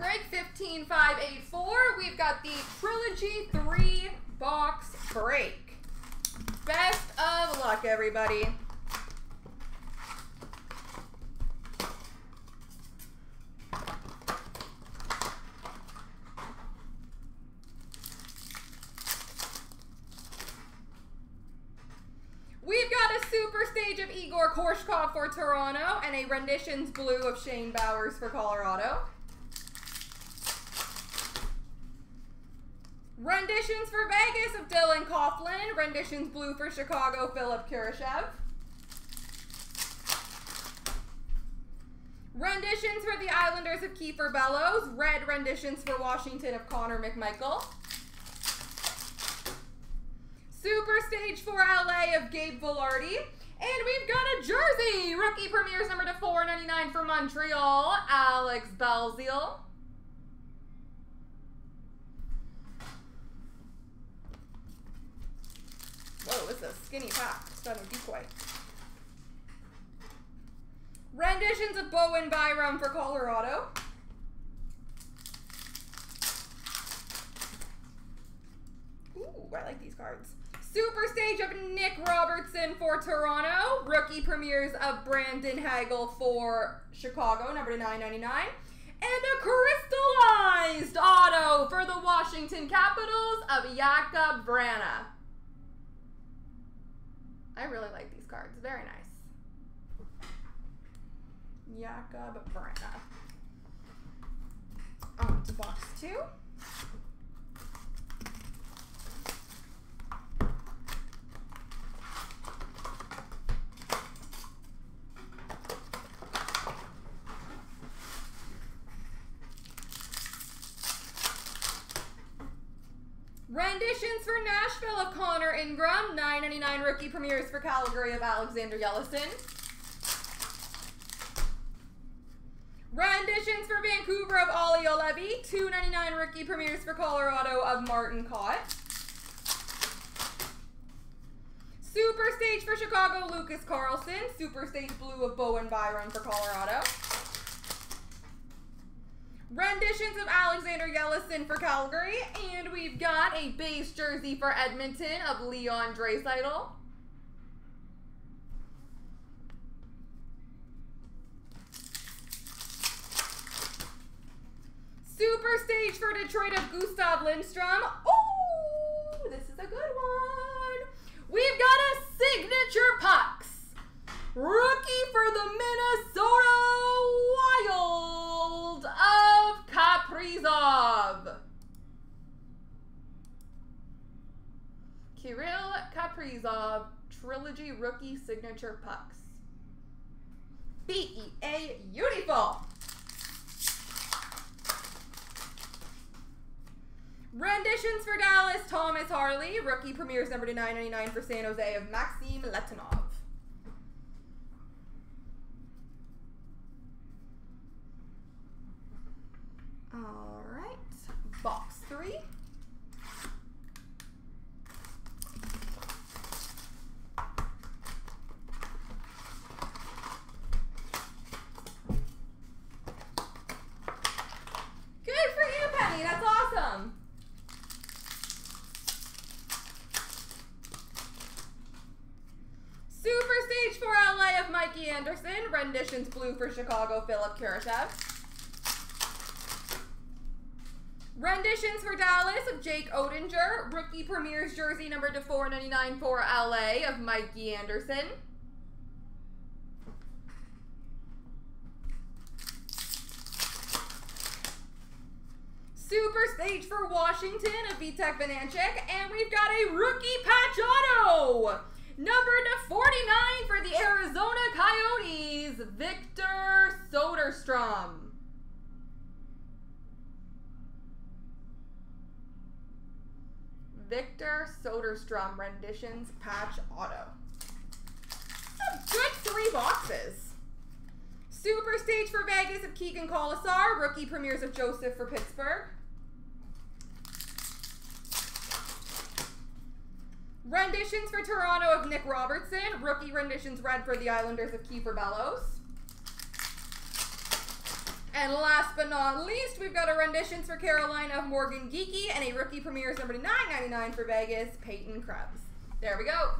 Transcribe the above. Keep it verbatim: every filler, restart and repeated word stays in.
break, fifteen five eighty-four. We've got the Trilogy three-box break. Best of luck, everybody. We've got a super stage of Igor Korshkov for Toronto and a renditions blue of Shane Bowers for Colorado. Renditions for Vegas of Dylan Coughlin. Renditions blue for Chicago, Philip Kurashev. Renditions for the Islanders of Kiefer Bellows. Red renditions for Washington of Connor McMichael. Super Stage for L A of Gabe Vilardi. And we've got a jersey. Rookie Premieres number to four ninety-nine for Montreal, Alex Belzile. Whoa, it's a skinny pack. Stunning decoy. Renditions of Bowen Byram for Colorado. Ooh, I like these cards. Super Stage of Nick Robertson for Toronto. Rookie Premieres of Brandon Hagel for Chicago, number to nine ninety-nine. And a crystallized auto for the Washington Capitals of Jakub Vrána. I really like these cards. Very nice. Jakub Vrána. On to box two. Renditions for Nashville of Connor Ingram, nine ninety-nine rookie premieres for Calgary of Alexander Yellison. Renditions for Vancouver of Ali Olevi, two ninety-nine rookie premieres for Colorado of Martin Cott. Super Stage for Chicago, Lucas Carlson. Super Stage blue of Bowen Byram for Colorado. Renditions of Alexander Yellison for Calgary. And we've got a base jersey for Edmonton of Leon Dreisaitl. Super Stage for Detroit of Gustav Lindstrom. Oh, this is a good one. We've got a signature pucks. Rookie for the Minnesota Wild of Kaprizov. Kirill Kaprizov, Trilogy Rookie Signature Pucks. B E A Beautiful. Renditions for Dallas, Thomas Harley. Rookie Premieres number to nine ninety-nine for San Jose of Maxime Letunov. All right, box three. Good for you, Penny. That's awesome. Super Stage for L A of Mikey Anderson. Renditions blue for Chicago, Philip Kurashev. Renditions for Dallas of Jake Odinger. Rookie Premieres jersey number to four ninety-nine for L A of Mikey Anderson. Super Stage for Washington of Vitek Vanecek. And we've got a rookie patch auto. Number to forty-nine for the Arizona Coyotes, Victor Soderstrom. Victor Soderstrom renditions patch auto. That's a good three boxes. Super Stage for Vegas of Keegan Colasar. Rookie Premieres of Joseph for Pittsburgh. Renditions for Toronto of Nick Robertson. Rookie renditions red for the Islanders of Kiefer Bellows. And last but not least, we've got a renditions for Carolina of Morgan Geekie and a rookie premieres number to nine ninety-nine for Vegas, Peyton Krebs. There we go.